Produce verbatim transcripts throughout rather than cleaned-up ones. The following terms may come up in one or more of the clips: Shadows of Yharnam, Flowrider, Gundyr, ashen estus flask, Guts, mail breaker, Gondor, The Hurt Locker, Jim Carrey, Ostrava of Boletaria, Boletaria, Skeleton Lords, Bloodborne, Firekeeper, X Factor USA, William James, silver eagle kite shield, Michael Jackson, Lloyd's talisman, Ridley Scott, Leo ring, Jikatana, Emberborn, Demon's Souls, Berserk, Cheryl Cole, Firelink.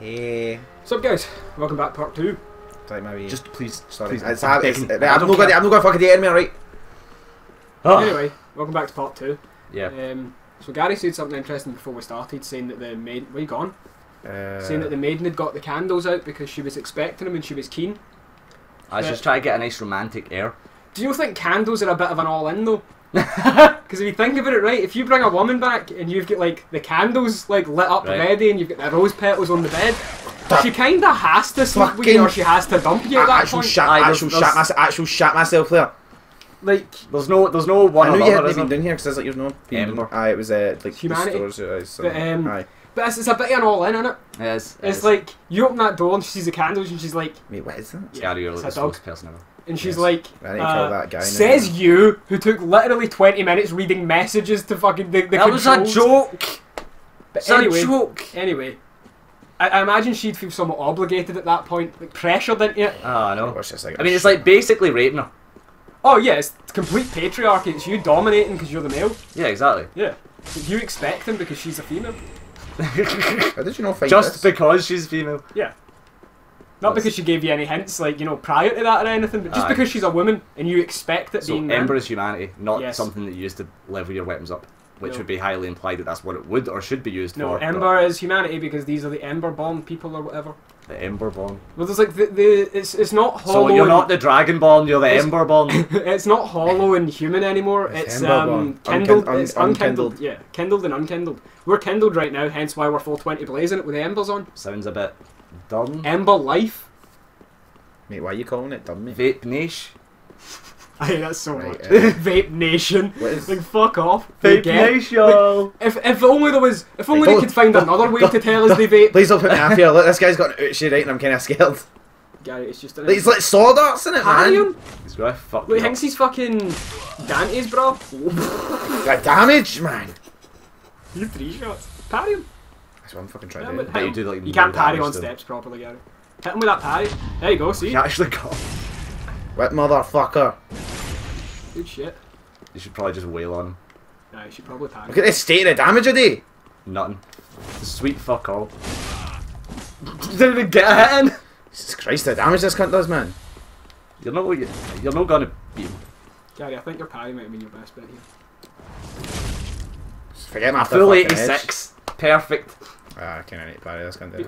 Hey. What's up, guys? Welcome back, part two. Sorry, maybe. Just please, sorry. Please, it's, I'm, it's, right, I'm, not gonna, I'm not going to fucking the enemy, alright? Oh. Anyway, welcome back to part two. Yeah. Um, so Gary said something interesting before we started, saying that the maiden... Where you gone? Uh, saying that the maiden had got the candles out because she was expecting them and she was keen. I was but, just trying to get a nice romantic air. Do you think candles are a bit of an all-in, though? Because if you think about it, right, if you bring a woman back and you've got like the candles like lit up right. ready and you've got the rose petals on the bed, that she kind of has to sleep with you or she has to dump you at that point. Shat, I actual shat, my, actual shat myself there. Like there's no, there's no one. I knew you hadn't been down here because like there's no. Um, aye, it was uh, like humanity. The stores, aye, so, but, um, aye. But it's, it's a bit of an all-in, isn't it? It is. It it's is. Like you open that door and she sees the candles and she's like, "Wait, what is that?" Yeah, you're like the worst person ever. And she's yes. like, uh, that guy says now. You, who took literally twenty minutes reading messages to fucking the, the That controls. Was a joke! But it's anyway, a joke! Anyway, I, I imagine she'd feel somewhat obligated at that point, like pressured into it. Oh, I know. I mean, it's like basically raping her. Oh yeah, it's complete patriarchy, it's you dominating because you're the male. Yeah, exactly. Yeah. You expect them because she's a female. How did you not find Just this? Because she's female. Yeah. Not because she gave you any hints, like, you know, prior to that or anything, but just Aye. Because she's a woman and you expect it so being Ember is humanity, not yes. something that you used to level your weapons up, which no. would be highly implied that that's what it would or should be used no, for. No, Ember is humanity because these are the Emberborn people or whatever. The Emberborn. Well, there's like, the, the it's, it's not hollow. So you're not the Dragonborn, you're the it's, Emberborn. It's not hollow and human anymore, it's, it's um, kindled, Unkind, un, it's unkindled. unkindled. Yeah, kindled and unkindled. We're kindled right now, hence why we're four twenty blazing it with the embers on. Sounds a bit... Dumb. Ember life. Mate, why are you calling it dumb, mate? Vape Nation. I hate that so right, much. Uh, Vape Nation. Like, fuck off. Vape Nation. Like, if, if only there was... If only hey, they could find don't, another don't, way don't, to tell us they vape. Please don't put me up here. Look, this guy's got an ouchie right and I'm kind of scared. Gary, it's just... An it's like sawdust in it, man. Him? He's gonna fuck Wait, he thinks he's fucking... Dante's, bro. Got damage, man. You have three shots. Parry him. So I'm fucking trying yeah, to do. But you, do, like, you can't parry on though. Steps properly, Gary. Hit him with that parry. There you go, see? He actually got him. What motherfucker? Good shit. You should probably just wail on him. Nah, you should probably parry. Look at the state of the damage of day. Nothing. Sweet fuck all. Didn't even get a hit in. Jesus Christ, the damage this cunt does, man. You're not, you're not gonna beat him. Gary, I think your parry might have been your best bet here. Forget my full eighty-six. Edge. Perfect. Ah, I can't need to parry this guy. That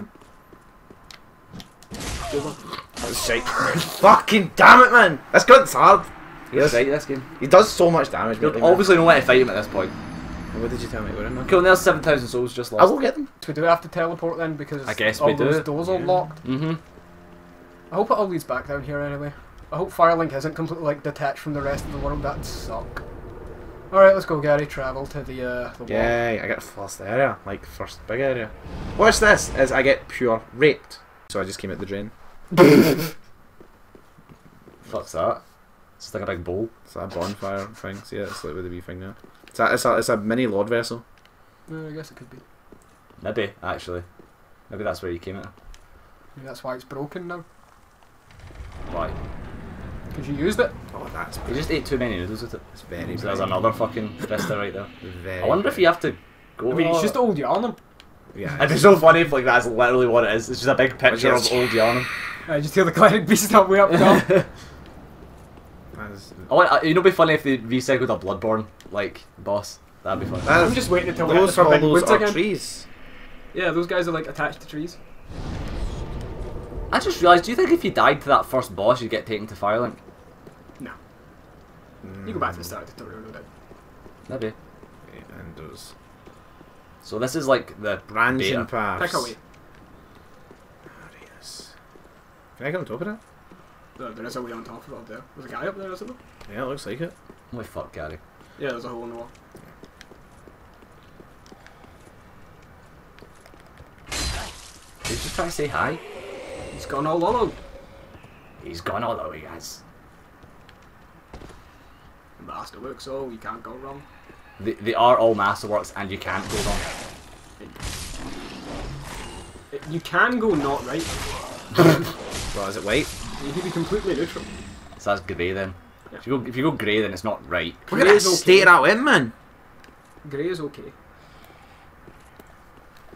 was shite. Fucking damn it, man! This gun's hard. He does right, this game. He does so much damage. You don't obviously know how to fight him at this point. What did you tell me? We're in there. Cool, there's seven thousand souls just lost. I will get them. Do we do have to teleport then? Because I guess all we those do. Doors yeah. are locked. Mhm. Mm I hope it all leads back down here anyway. I hope Firelink isn't completely like detached from the rest of the world. That'd suck. Alright, let's go, Gary. Travel to the, uh, the Yay, wall. I get first area. Like, first big area. What's this? Is I get pure raped. So I just came out the drain. Fuck's that? It's like a big bowl. It's like a bonfire thing. See it? It's like with a wee thing now. It's a, it's a, it's a mini lord vessel. Uh, I guess it could be. Maybe, actually. Maybe that's where you came out. Maybe that's why it's broken now. Why? Because you used it. Oh, that's bad. You just ate too many noodles with it. It's very so There's another fucking Vista right there. Very I wonder bad. If you have to go I mean, it's just old Yharnam. Yeah. It'd be so funny if like, that's literally what it is. It's just a big picture of old Yharnam. I just hear the Cleric Beast up way up top. Oh, uh, you know, it'd be funny if they recycled a Bloodborne, like, boss. That'd be funny. I'm just waiting until those we get the big are trees. Yeah, those guys are like attached to trees. I just realised, do you think if you died to that first boss you'd get taken to Firelink? No. Mm. You go back to the start of the tutorial, don't Maybe. Yeah, and those. So this is like the branching path. Pick away. There he is. Can I get on top of that? No, there is a way on top of it up there. There's a guy up there, isn't there? Yeah, it looks like it. Holy fuck, Gary. Yeah, there's a hole in the wall. Did you just try to say hi? He's gone all hollow. He's gone all hollow, he has. Masterworks, so you can't go wrong. They, they are all masterworks, and you can't go wrong. It, it, you can go not right. Well, is it white? You can be completely neutral. So that's grey then. Yeah. If you go, if you go grey, then it's not right. Look at that state out in, man. Grey is okay.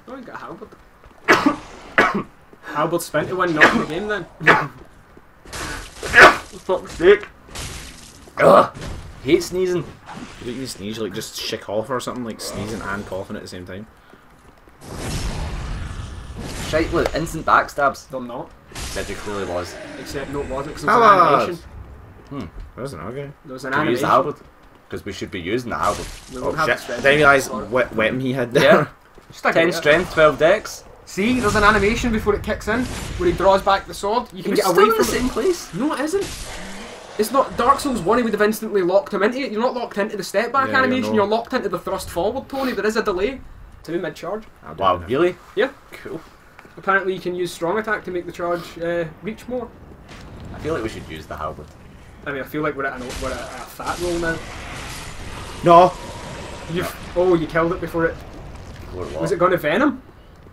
Oh, you got a halberd. How about spent it when not in the game then? Fuck's sake. Ugh. Hate sneezing. You can sneeze, you like just shit off or something, like sneezing and coughing at the same time. Shite, look, instant backstabs. They're not. Except it clearly was. Except no, it wasn't, because it was an animation. Hmm, there was an okay. There was an Can animation. Can we use the halberd? Because we should be using the halberd. We don't oh, have shit. Strength. Did I realise what weapon he had there? Yeah. Just ten strength, twelve dex. See, there's an animation before it kicks in, where he draws back the sword. You can get away from the same place. No, it isn't. It's not. Dark Souls one, he would have instantly locked him into it. You're not locked into the step back yeah, animation, you're, you're locked into the thrust forward, Tony. There is a delay to mid charge. Wow, really? Yeah. Cool. Apparently, you can use strong attack to make the charge uh, reach more. I feel like we should use the halberd. I mean, I feel like we're at, an, we're at a fat roll now. No! You've, oh, you killed it before it. Before it was it going to Venom?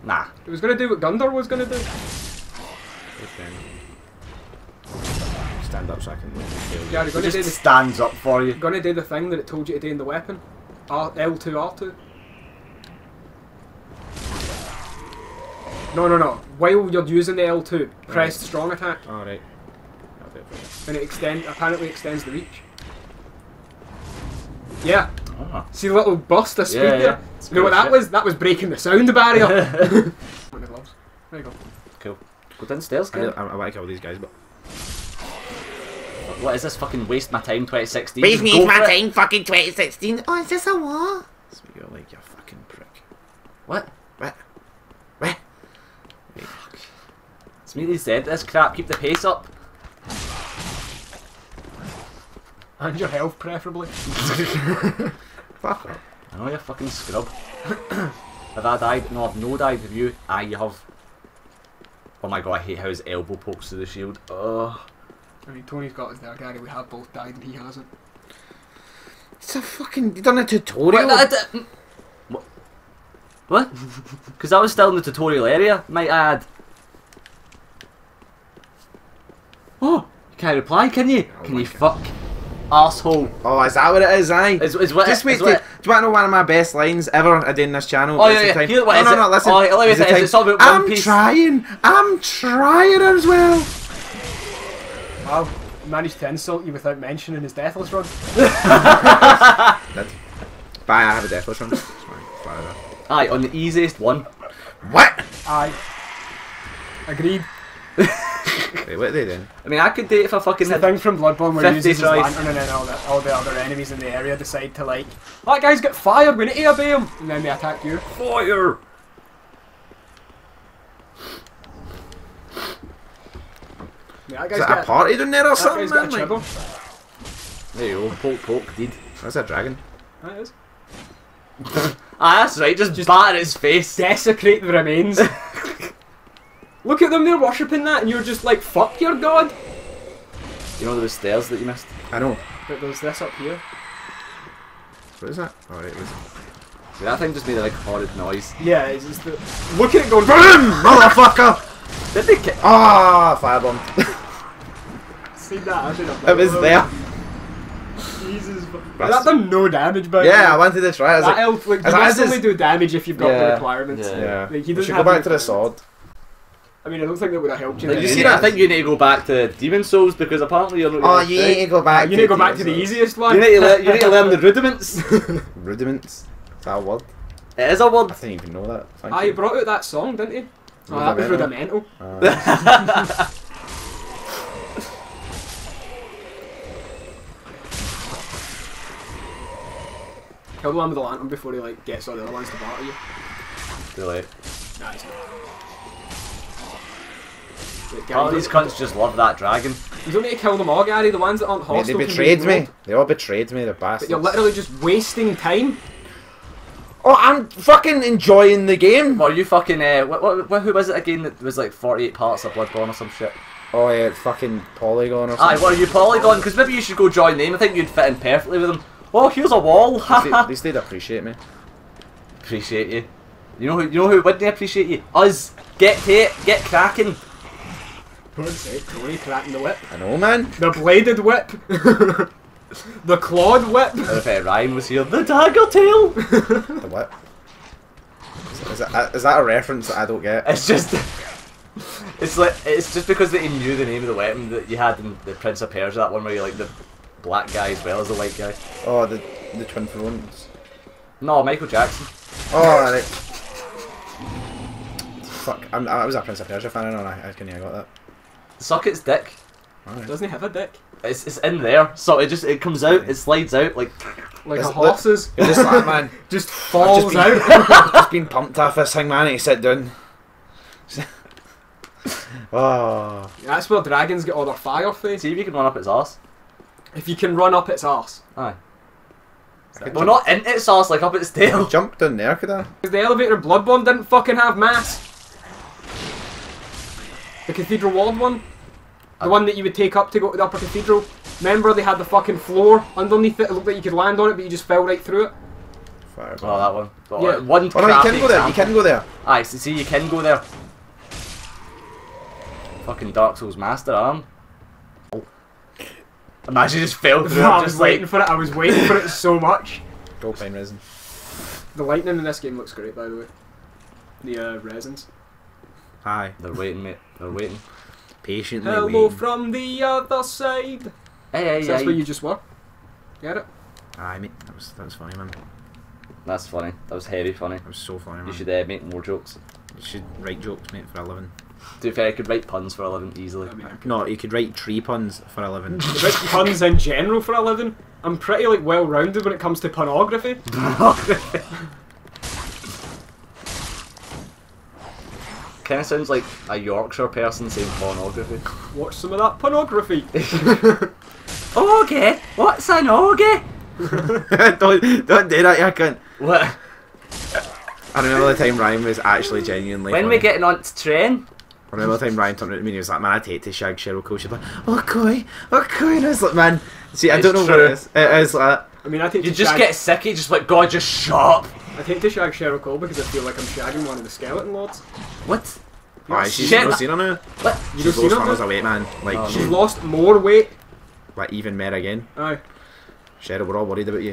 Nah. It was going to do what Gundyr was going to do. Stand up so I can kill you. Yeah, it just do the, stands up for you. Going to do the thing that it told you to do in the weapon. L two R two. No, no, no. While you're using the L two, press right. Strong attack. Oh, right. That'll do it for you. And it extend, apparently extends the reach. Yeah. Ah. See the little burst of speed yeah, there? Yeah. You know what that was? That was breaking the sound barrier. There you go. Cool. Go downstairs, guys. I want to kill these guys, but... What is this fucking waste my time twenty sixteen? Waste me my time fucking twenty sixteen? Oh, is this a war? So you're like, you fucking prick. What? What? What? Smealy said this crap, keep the pace up. And your health, preferably. Fuck it. I know you're fucking scrub. Have I died? No, I've no died. Have you? Aye, you have. Oh my god, I hate how his elbow pokes through the shield. Oh. I mean, Tony's got us there, Gary. We have both died and he hasn't. It's a fucking. You've done a tutorial. What? What? What? Because I was still in the tutorial area, might I add. Oh, you can't reply, can you? Oh can you God. Fuck? Arsehole. Oh, is that what it is, aye? Is, is what Just it, wait is what to, it, do you want to know one of my best lines ever I did in this channel? Oh, yeah, yeah. Here, what no, is no, no, listen. Oh, let me say it. It's all about I'm one piece. trying. I'm trying as well. Wow, managed to insult you without mentioning his Deathless Run. Did. But I have a Deathless Run. It's fine. Aye, on the easiest one. What? Aye. Agreed. Wait, what are they doing? I mean, I could do it if I fucking it's had the thing from Bloodborne where he uses his lantern and then all the, all the other enemies in the area decide to like, that guy's got fired, we need to obey him! And then they attack you. Fire! Yeah, that is that a party down there or that something? That guy's man, got a like... There you go, poke poke, dude. That's a dragon. That is. Ah, that's right, just, just batter his face. Desecrate the remains. Look at them, they're worshipping that, and you're just like, fuck your god! You know those stairs that you missed? I know. But there's this up here. What is that? Oh, right, listen. See, that thing just made a like, horrid noise. Yeah, it's just the... Look at it going, BOOM! Motherfucker! Did they kick? Ah, firebomb. See that? I should have it was there. Jesus. That done no damage, but yeah, like, I wanted to try it. That elf, like, you must only do damage if you've got yeah, the requirements. Yeah, yeah. Like, he doesn't should have go back to the sword. I mean, I don't think that would have helped you. Like, you see that? I think you need to go back to Demon's Souls because apparently you're not. Oh, you need to go back. You need to go back to the easiest one. You need to learn. You need to learn the rudiments. Rudiments. Is that a word? It is a word. I didn't even know that. Ah, you brought out that song, didn't you? Oh, that was rudimental. Kill the one with the lantern before he like gets all the other ones to batter you. Too late. Nah, he's not. All these cunts just love that dragon. You don't need to kill them all, Gary. The ones that aren't hostile. Mate, they betrayed be me. They all betrayed me. They're bastards. But you're literally just wasting time. Oh, I'm fucking enjoying the game. Well, you fucking uh, what, what, who was it again that was like forty-eight parts of Bloodborne or some shit? Oh yeah, fucking Polygon or something. Aye, what are you Polygon? Because maybe you should go join them. I think you'd fit in perfectly with them. Oh, here's a wall. At least they'd appreciate me. Appreciate you. You know who? You know who wouldn't appreciate you? Us. Get to it. Get cracking. Tony cracking the whip. I know, man. The bladed whip. The clawed whip. I bet Ryan was here. The dagger tail. The whip. Is, is, that, is that a reference that I don't get? It's just It's like it's just because that he knew the name of the weapon that you had in the Prince of Persia, that one where you like the black guy as well as the white guy. Oh, the the twin thrones. No, Michael Jackson. Oh, right. Fuck! I'm, I was a Prince of Persia fan, and I, I couldn't hear about that. Suck its dick. Right. Doesn't he have a dick? It's it's in there, so it just it comes out, it slides out like like it's a horse's. Just that man just falls I've just been, out. Just been pumped off this thing, man. He sit down. Oh. That's where dragons get all their fire from. See if you can run up its arse. If you can run up its arse. Aye. Well, not in its arse, like up its tail. Jump down there, could I? Because the elevator Bloodborne didn't fucking have mass. The Cathedral Walled one. The one that you would take up to go to the upper cathedral. Remember they had the fucking floor underneath it. It looked like you could land on it, but you just fell right through it. Fireball. Oh, that one. But yeah. One oh, no, you can go there. You can go there. Aye, so see, you can go there. Fucking Dark Souls master arm. Oh. Imagine you just fell through. I was just waiting like... for it. I was waiting for it so much. Go find resin. The lightning in this game looks great, by the way. The uh, resins. Aye, they're waiting, mate. They're waiting. Patiently Hello waiting. From the other side. Hey, hey, so that's aye. Where you just were. Get it? Aye, mate. That was that was funny, man. That's funny. That was heavy funny. That was so funny, man. You should uh, make more jokes. You should write jokes, mate, for a living. To be fair, I could write puns for a living easily. I mean, I no, you could write tree puns for a living. Write puns in general for a living. I'm pretty like well-rounded when it comes to pornography. Kind of sounds like a Yorkshire person saying pornography. Watch some of that pornography. Oggy? What's an oggy? don't, don't do that, you cunt. What? I remember the time Ryan was actually genuinely. When funny. We getting on to train? I remember the time Ryan turned around to me and he was like, man, I'd hate to shag Cheryl Cole. She'd be like, oh, Coy, oh, Coy. And I was like, man, see, it's I don't know true. What it is. It is like that. I mean, I think you just shag... get sick, you just like, God, just shut up. I'd hate to shag Cheryl Cole because I feel like I'm shagging one of the Skeleton Lords. What? Alright, she's not seen on her. What? You she's lost runners away, man. Like, oh, she's lost more weight. Like, even more again. Aye. Cheryl, we're all worried about you.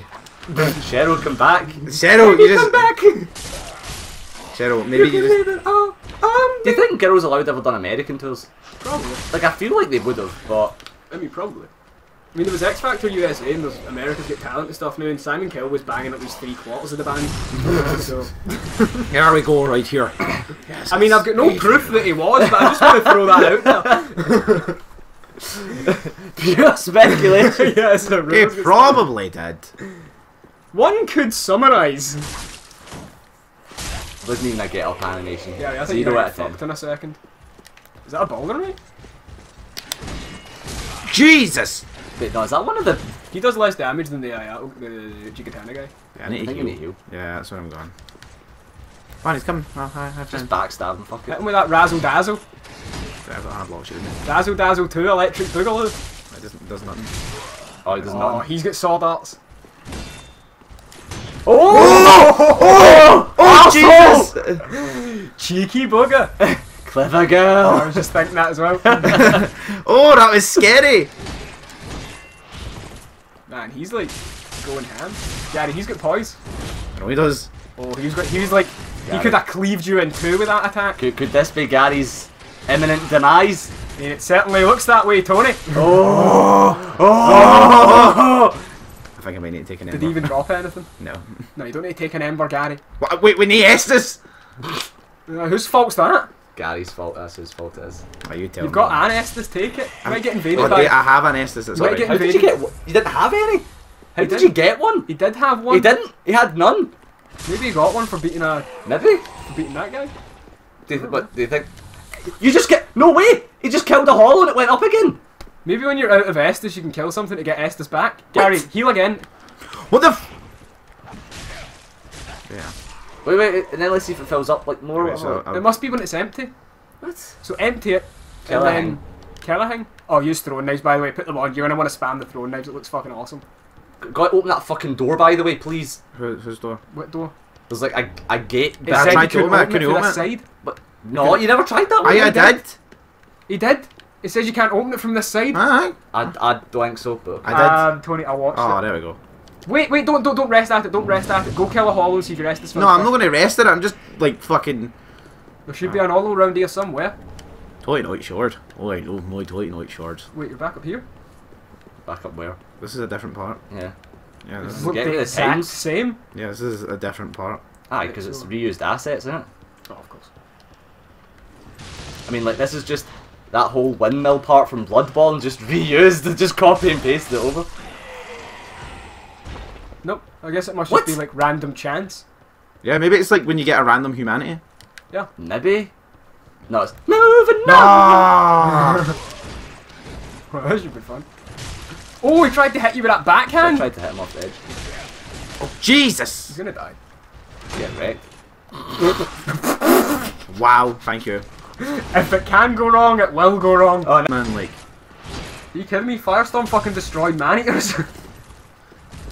Cheryl, come back. Cheryl, maybe you just... come back. Cheryl, maybe you, you just... It all. Um, do you think Girls Aloud ever done American tours? Probably. Like, I feel like they would have, but... I mean, probably. I mean, there was X Factor U S A and there's America's Got Talent and stuff now, and Simon Cowell was banging at least three quarters of the band. So here we go, right here. Yes, I mean, I've got no proof that he was, but I just want to throw that out there. Pure speculation. Yeah, it's a real he probably did. One could summarise. Wasn't even a get up animation. Yeah, I think so you know what I fucked in a second. Is that a ball or me? Jesus! Wait, no, is that one of the... He does less damage than the uh, the Jikatana guy. Yeah, I need to heal. Need heal. Yeah, that's where I'm going. Fine, he's coming. Oh, hi, hi, just backstab him, fuck it. Hit him with that Razzle Dazzle. Dazzle Dazzle two, Electric Boogaloo. It doesn't, does nothing. Oh, he does oh, nothing. He's got Sword Arts. Oh! Oh! Oh! Oh! Oh! Jesus! Cheeky bugger! Clever girl! Oh, I was just thinking that as well. Oh, that was scary! Man, he's like going ham. Daddy, he's got poise. No, he does. Oh, he's got. He's like. Gary. He could have cleaved you in two with that attack. Could, could this be Gary's imminent demise? I mean, it certainly looks that way, Tony. Oh! Oh! Oh! I think I might need to take an ember. Did he even drop anything? No. No, you don't need to take an ember, Gary. What? Wait, we need Estus. Uh, whose fault's that? Gary's fault. That's whose fault it is. Oh, you tell You've me. Got an Estus, take it. You might get invaded oh, by it. I have an Estus. That's right. How did you get? What? You didn't have any. How did you get one? He did have one. He didn't. He had none. Maybe he got one for beating a. Maybe for beating that guy. Do you, what, do you think? You just get no way. He just killed a hollow and it went up again. Maybe when you're out of Estus, you can kill something to get Estus back. What? Gary, heal again. What the? F yeah. Wait, wait, and then let's see if it fills up like more. Wait, so, um, it must be when it's empty. What? So empty it. Kill and then kill a thing. Oh, use throwing knives, by the way. Put them on you, and I want to spam the throwing knives. It looks fucking awesome. Gotta open that fucking door, by the way, please. Who, whose door? What door? There's like a, a gate. It said you couldn't open it from the side. But no, you never tried that one. I, I did. He did. It says you can't open it from this side. Aye. I, I don't think so, but I did. Um, Tony, I watched it. Oh, there we go. Wait, wait, don't, don't, don't rest at it, don't rest at it. Go kill a hollow, see if you rest this one. No, I'm not going to rest it, I'm just, like, fucking... There should be an all-around here somewhere. Twilight Knight Shard. Oh, I know my Twilight Knight Shards. Wait, you're back up here? Back up where? This is a different part. Yeah. Yeah, this, this is the same. same? Yeah, this is a different part. Ah, because it's reused assets, isn't it? Oh, of course. I mean, like, this is just that whole windmill part from Bloodborne just reused and just copy and pasted it over. Nope, I guess it must what? just be like random chance. Yeah, maybe it's like when you get a random humanity. Yeah. Maybe. No, it's moving now! No! Well, that should be fun. Oh, he tried to hit you with that backhand! I tried to hit him off the edge. Oh, Jesus! He's gonna die. Get wrecked. Wow, thank you. If it can go wrong, it will go wrong. Oh, man, like. Are you kidding me? Firestorm fucking destroyed man-eaters.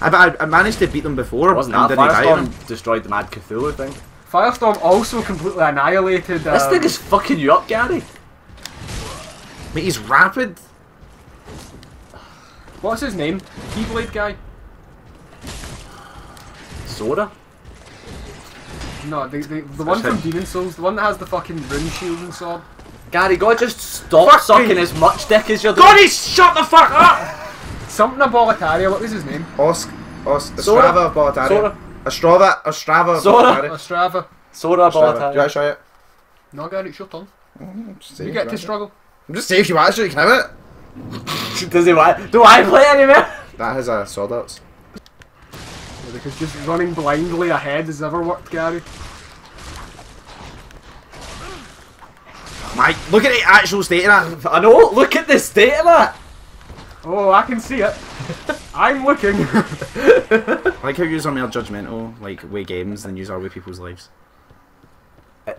I, I, I managed to beat them before. It wasn't and that Firestorm destroyed the Mad Cthulhu thing. Firestorm also completely annihilated. Um... This thing is fucking you up, Gary. Mate, he's rapid. What's his name? Keyblade guy? Sora? No, the, the, the one from Demon's Souls, the one that has the fucking rune shield and sword. Gary, God, just stop fuck sucking me. as much dick as you're doing. God, he's shut the fuck up! Something of Boletaria, what was his name? Osk, Osk, Ostrava of Boletaria. Sora. Ostrava, Ostrava of Boletaria. Ostrava. Sora of Boletaria. Do you want to try it? No, Gary, it's your turn. You get to struggle. I'm just saying, if you actually can have it. Does he want? Do I play anymore? That has a sword arts. Yeah, because just running blindly ahead has ever worked, Gary. Mike, look at the actual state of that. I know. Look at the state of that. Oh, I can see it. I'm looking. I like how you are more judgmental, like way games, than you are with people's lives. Uh,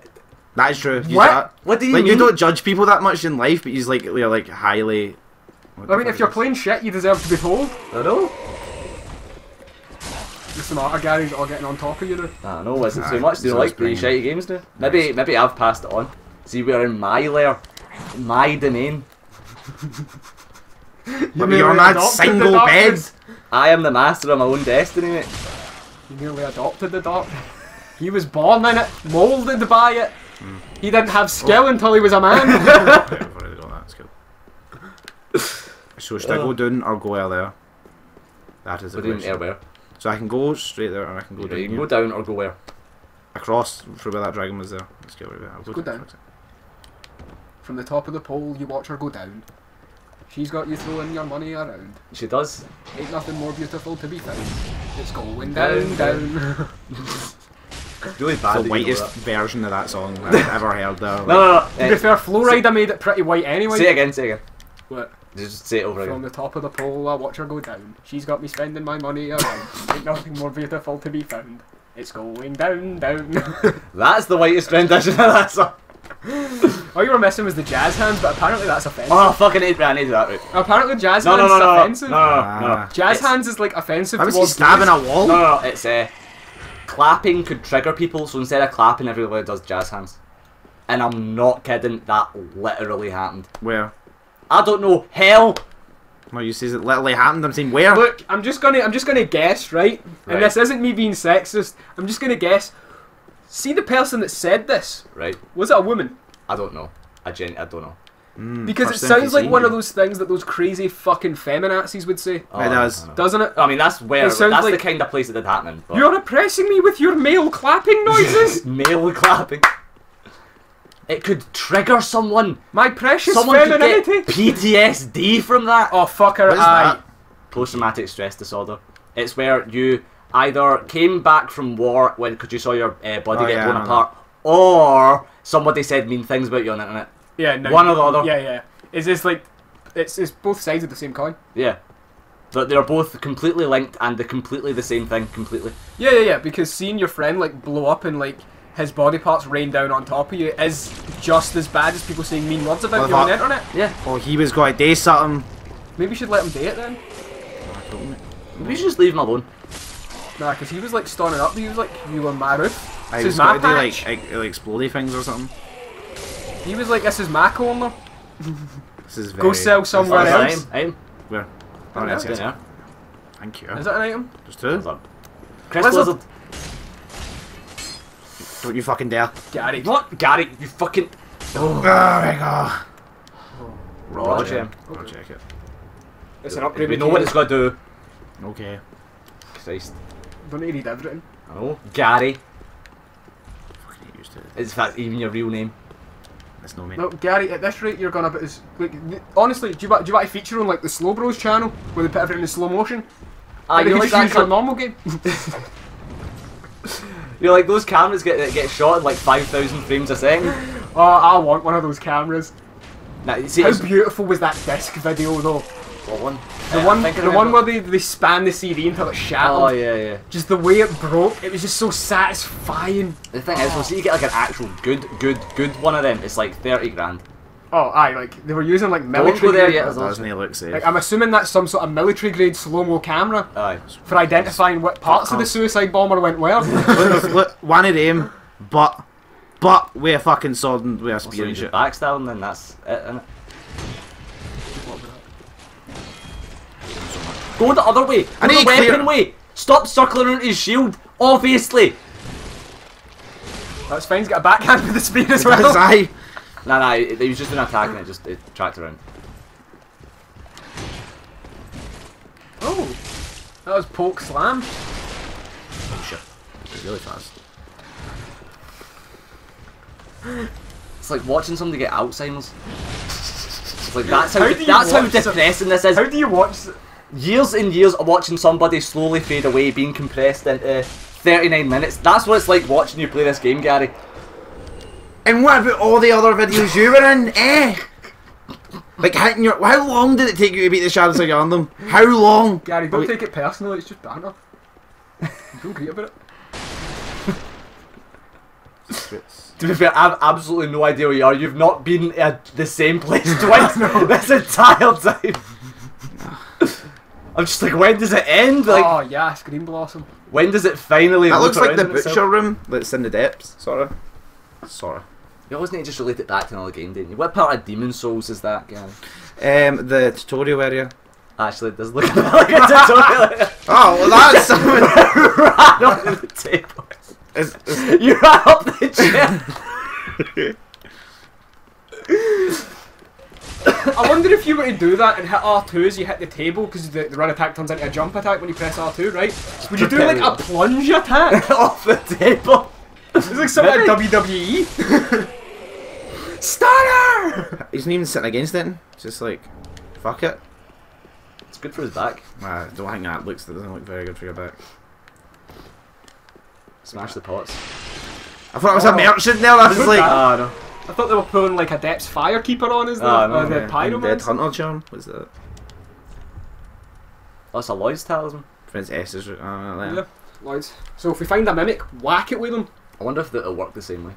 that is true. Use what? That. What do you like, mean? You don't judge people that much in life, but you're like, you're like highly. I mean, if you're playing shit, you deserve to be told. I know. Listen, our Gary's all getting on top of you now. I know, isn't too much. Do you like playing shitty games now? Maybe, maybe I've passed it on. See, we're in my lair, my domain. You're on that single bed. I am the master of my own destiny, mate. You nearly adopted the dog. He was born in it, moulded by it. Mm. He didn't have skill oh. until he was a man. So should uh, I go down or go out there? That is the question. So I can go straight there or I can go yeah, down. You can go down or go where? Across from where that dragon was there. Let's get rid of it. I'll go, go down. down. From the top of the pole you watch her go down. She's got you throwing your money around. She does. Ain't nothing more beautiful to be found. It's going down, down. down. Really bad. It's the whitest you know version of that song I've ever heard there. Like, no, no, no. To be fair, Flowrider made it pretty white anyway. Say it again, say it again. What? Just say it over From again. the top of the pole I watch her go down. She's got me spending my money around. Ain't nothing more beautiful to be found. It's going down, down. That's the whitest rendition of that song. All you were missing was the jazz hands, but apparently that's offensive. Oh, fucking it, I needed that route. Apparently jazz no, hands no, no, no, is offensive. No, no, no. no. Jazz it's, hands is like offensive towards... I was stabbing a wall? No, no, it's uh, clapping could trigger people, so instead of clapping everybody does jazz hands. And I'm not kidding, that literally happened. Where? I don't know. Hell. No, you says it literally happened. I'm saying where. Look, I'm just gonna, I'm just gonna guess, right? right? And this isn't me being sexist. I'm just gonna guess. See the person that said this. Right. Was it a woman? I don't know. I gen, I don't know. Mm, because it sounds like one you. of those things that those crazy fucking feminazis would say. Oh, it does, doesn't it? I mean, that's where. It sounds that's like the kind of place it did happen. But. You're oppressing me with your male clapping noises. Male clapping. It could trigger someone. My precious someone femininity. Someone could get P T S D from that. Oh, fucker, I. Post-traumatic stress disorder. It's where you either came back from war when because you saw your uh, body oh, get yeah, blown apart, know. or somebody said mean things about you on the internet. Yeah, no. One or the other. Yeah, yeah. Is this like? It's it's both sides of the same coin. Yeah. But they're both completely linked and they're completely the same thing. Completely. Yeah, yeah, yeah. Because seeing your friend like blow up and like. His body parts rain down on top of you is just as bad as people saying mean words about well, you on the internet. Yeah. Oh, he was going to do something. Maybe you should let him do it then. Oh, I don't. Maybe you should just leave him alone. Nah, because he was like stunning up. He was like, you were my roof. This I is my patch. Do, like, like explodey things or something. He was like, this is my corner. This is very. Go sell somewhere oh, else. An item. Item. Where? Oh, yes, yes. Yeah. Thank you. Is that an item? Just two. Chris Lizard. Lizard. Don't you fucking dare. Gary. What? Gary, you fucking... Oh, there we go. Raw gem. I'll check it. It's an upgrade. We know what it's got to do. Okay. Christ. Don't need to read everything. Oh, Gary. I fucking hate used to it. Is that even your real name? That's no mate. No, Gary, at this rate, you're going to... Like, honestly, do you, do you want to feature on like the Slow Bros channel, where they put everything in slow motion? Ah, you like that for a normal game? You're like those cameras that get, get shot at like five thousand frames a second. Oh, I want one of those cameras. Now, see, how beautiful was that disc video though? What one? The yeah, one, the one where they, they span the C D until it shattered. Oh yeah, yeah. Just the way it broke, it was just so satisfying. The thing oh. is, well, see, you get like an actual good, good, good one of them. It's like thirty grand. Oh, aye, like they were using like military. There yet, doesn't he look safe? Like, I'm assuming that's some sort of military grade slow mo camera. Aye. For identifying what parts oh. of the suicide bomber went where. Look, look, one of them, but but with a fucking sword and with a spear and shit. Backstabbing, then that's it, innit? Go the other way. Go I need the weapon clear. way. Stop circling around his shield. Obviously. That's fine. He's got a backhand with the spear as well. Aye. Nah, nah, he was just an attack and it just it tracked around. Oh! That was poke slam. Oh shit. It's really fast. It's like watching somebody get Alzheimer's. It's like that's how, how that's how depressing this is. How do you watch years and years of watching somebody slowly fade away, being compressed into uh, thirty-nine minutes? That's what it's like watching you play this game, Gary. And what about all the other videos you were in, eh? Like hitting your... How long did it take you to beat the Shadows of Yharnam? How long? Gary, don't oh, take it personal, it's just banter. Don't agree about it. To be fair, I have absolutely no idea where you are. You've not been at the same place twice no. this entire time. I'm just like, when does it end? Like, oh yeah, Scream Blossom. When does it finally... That looks like the butcher itself? room that's in the depths, sort of. Sort of. You always need to just relate it back to another game, didn't you? What part of Demon's Souls is that, Gary? Um, the tutorial area. Actually, it does look like a tutorial area. Oh, well that's something. Ran off the table. It's, it's... You ran up the chair. I wonder if you were to do that and hit R two as you hit the table, because the, the run attack turns into a jump attack when you press R two, right? Would you do like a plunge attack off the table? It's like something like W W E. Stunner! He's not even sitting against it. It's just like, fuck it. It's good for his back. Nah, don't think that looks. That doesn't look very good for your back. Smash the pots. I thought it was oh. a merchant there. I was like, ah no. I thought they were pulling like Adept's Firekeeper on, is that? Oh, no, uh, the yeah. Pyromancer Hunter charm. What's that? Oh, it's a Lloyd's talisman. Prince S is. Uh, Lloyd's. So if we find a mimic, whack it with them. I wonder if it'll work the same way.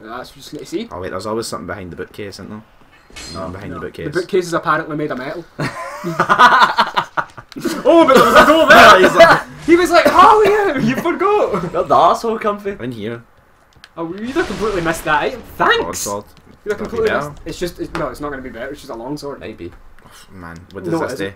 That's just let's see. Oh wait, there's always something behind the bookcase, isn't there? No, no behind no. the bookcase. The bookcase is apparently made of metal. Oh, but there was a door there. Like, he was like, "Oh yeah, you forgot." You're the arsehole comfy. In here. Oh, you either completely missed that item. Thanks. You either completely missed. It's just it's, no, it's not going to be better. It's just a longsword. Maybe. Oh, man, what does no, this do?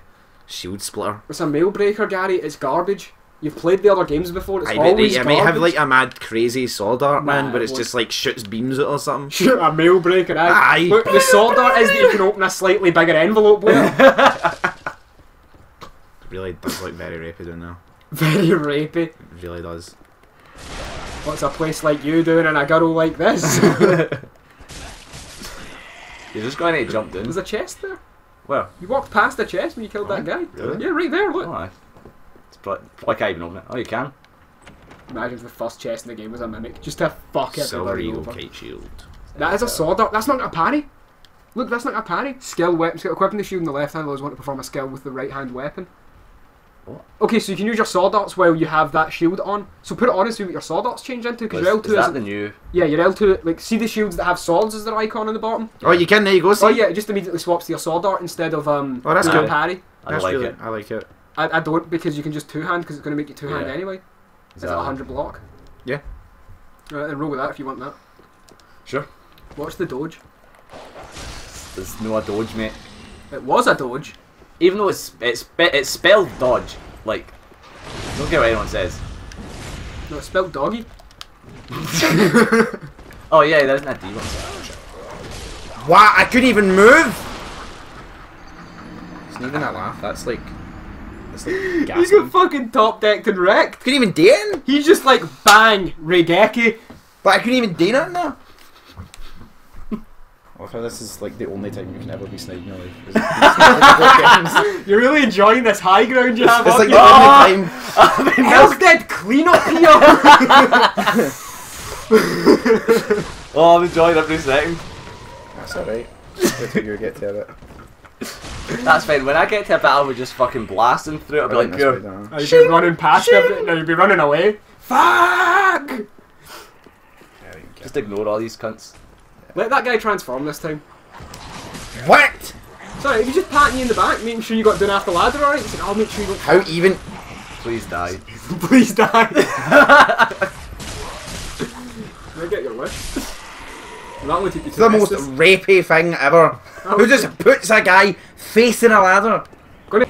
Shield splitter. It's a mail breaker, Gary. It's garbage. You've played the other games before, it's I always they, I might have like a mad crazy sword art, nah, man, where it's it just like shoots beams at or something. Shoot a mail breaker, aye. Aye. Look, the sword art is that you can open a slightly bigger envelope with. It really does look very rapey down there. Very rapey. It really does. What's a place like you doing in a girl like this? You're just going to jump down. There's a chest there. Where? You walked past the chest when you killed oh, that guy. Really? Yeah, right there, look. Oh, I can't even open it. Oh, you can. Imagine if the first chest in the game was a mimic. Just to fuck it. Silver eagle kite shield. That is a sword art. That's not a parry. Look, that's not a parry. Skill weapon. Skill equipping the shield in the left hand. I always want to perform a skill with the right hand weapon. What? Okay, so you can use your sword arts while you have that shield on. So put it on and see what your sword arts change into. Because your L two is that the new? Yeah, your L two. Like, see the shields that have swords as their icon on the bottom. Oh, you can. There you go. See? Oh yeah, it just immediately swaps to your sword art instead of um. Oh, that's good. Parry. I like it. I like it. I, I don't, because you can just two-hand, because it's going to make you two-hand yeah. anyway. Is that one hundred block? Yeah. Alright, then roll with that if you want that. Sure. Watch the dodge. There's no a dodge, mate. It was a dodge. Even though it's it's it's spelled dodge. Like, don't get what anyone says. No, it's spelled doggy. Oh yeah, there's not a D one. Wow, I couldn't even move! It's not even a laugh, that's like... That's like gasping. You got fucking top decked and wrecked! Couldn't even do it! He just like, bang, Raideki! But I couldn't even do nothing now! I love how this is like the only time you can ever be snide in your life. You're really enjoying this high ground you have. It's like the only time. Hell's dead, clean up here! Oh, I'm enjoying every second. That's alright. That's what you get to a bit. That's fine. When I get to a battle, we just fucking blasting through it. I'll be like, you're be running past everything. No, you'll be running away. Fuck! Just ignore all these cunts. Let that guy transform this time. What? Sorry, he was just patting you in the back, making sure you got down after the ladder alright. He said, I'll make sure you don't. How even? Please die. Please die. Can I get your wish? That would take you to the most rapey thing ever. Who just puts a guy facing a ladder? Gonna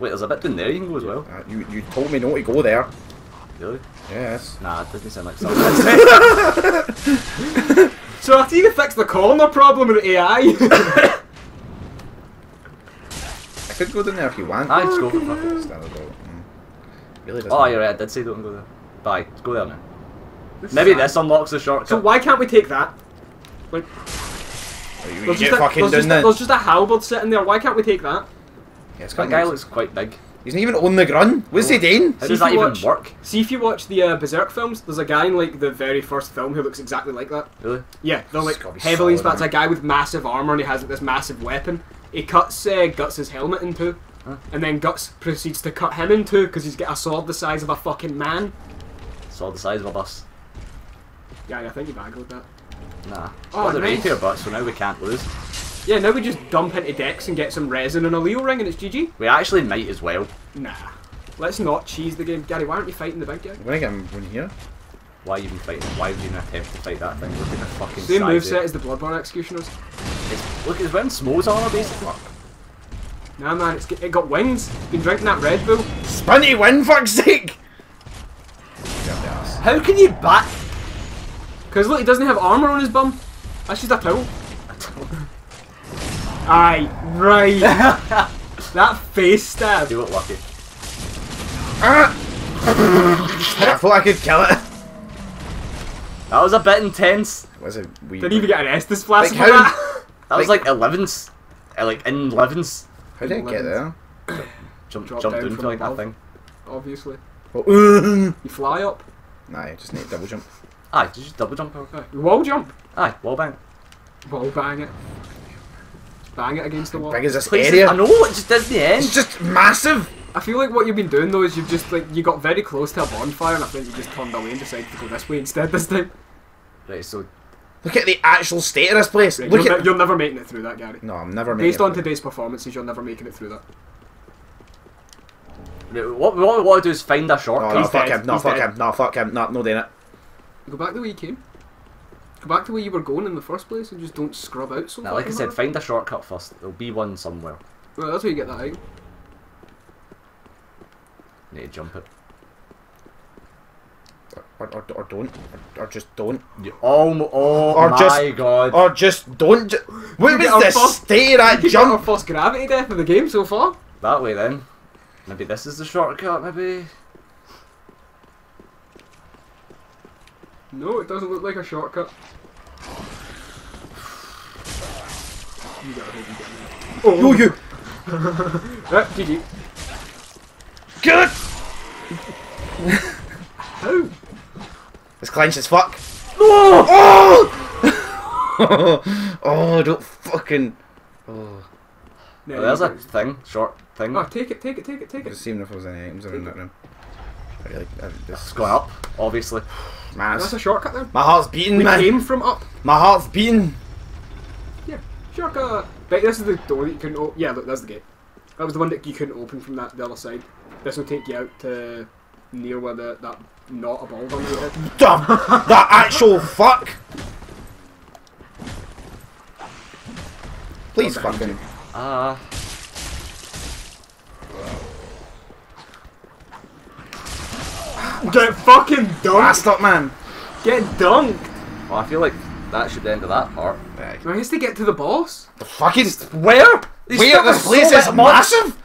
Wait, there's a bit down there you can go as well. Uh, you, you told me not to go there. Really? Yes. Nah, it doesn't sound like something. So after you fix the corner problem with A I... I could go down there if you want. I just go for it. Really doesn't. Oh, you're right, I did say don't go there. Bye, let's go there now. Maybe this unlocks the shortcut. So why can't we take that? Like... There's just a halberd sitting there, why can't we take that? Yeah, that guy looks quite big. He's not even on the gun. What's he doing? How does that even work? See if you watch the uh, Berserk films, there's a guy in like the very first film who looks exactly like that. Really? Yeah, they're like heavily inspired. It's a guy with massive armour and he has like, this massive weapon. He cuts uh, Guts' helmet in two, huh? And then Guts proceeds to cut him in two because he's got a sword the size of a fucking man. Sword the size of a bus. Yeah, I think you mangled that. Nah. Oh, the rapier butt, so now we can't lose. Yeah, now we just dump into decks and get some resin and a Leo ring and it's G G. We actually might as well. Nah. Let's not cheese the game. Gary, why aren't you fighting the big guy? We're gonna get him one here. Why are you even fighting? Why would you even attempt to fight that thing? Look at the fucking same moveset as the Bloodborne Executioners. It's, look, it's wearing Smo's armor basically. Nah man, it's, it got wings. Been drinking that Red Bull. Spinny win, fuck's sake! How can you bat? Because look, he doesn't have armor on his bum. That's just a towel. A towel. Aye, right. That face stab. You look lucky. Ah. I thought I could kill it. That was a bit intense. Was it weird? Didn't even get an Estus blast like for that. That was like elevens. Like in elevens. How did I get there? Jump, jump down into like that thing. Obviously. Well, you fly up. Nah, you just need to double jump. Aye, you just double jump. Okay. Wall jump. Aye, wall bang. Wall bang it. Bang it against the wall. How big is this Place area? It, I know, it just did the end. It's just massive. I feel like what you've been doing though is you've just like, you got very close to a bonfire and I think you just turned away and decided to go this way instead this time. Right, so... Look at the actual state of this place. Right, Look you're, at you're never making it through that, Gary. No, I'm never making Based it Based on today's performances, you're never making it through that. Right, what, what we want to do is find a shortcut. No, no fuck dead. him, no He's fuck dead. him, no fuck him, no, no doing it. Go back the way you came. Go back to where you were going in the first place and just don't scrub out so much. Nah, like I said, hard. Find a shortcut first. There'll be one somewhere. Well, that's where you get that out. Need to jump it. Or, or, or don't. Or, or just don't. Oh, oh or my just, god. Or just don't. Ju what was the first, state of that jump? Our first gravity death of the game so far. That way then. Maybe this is the shortcut, maybe. No, it doesn't look like a shortcut. You gotta hope you get me. Oh, no, you! Right, G G. Good! How? It's clenched as fuck. Oh! Oh! Oh, don't fucking. Oh. No, oh, there's a thing, short thing. Oh, take it, take it, take it, take it. Just seeing if there was any items around that room. Like, uh, it's going up, obviously. Man, that's a shortcut then. My heart's beating, we man. Came from up. My heart's beating. Yeah, shortcut. But this is the door that you couldn't open. Yeah, look, that's the gate. That was the one that you couldn't open from that the other side. This will take you out to near where the, that knot of ball on your head. That actual fuck. Please okay. fucking. Ah. Uh. Get fucking dunked! Blast up, man! Get dunked! Well, I feel like that should end of that part. Right. Do I have to get to the boss? The fucking... Where? Where? This place is massive!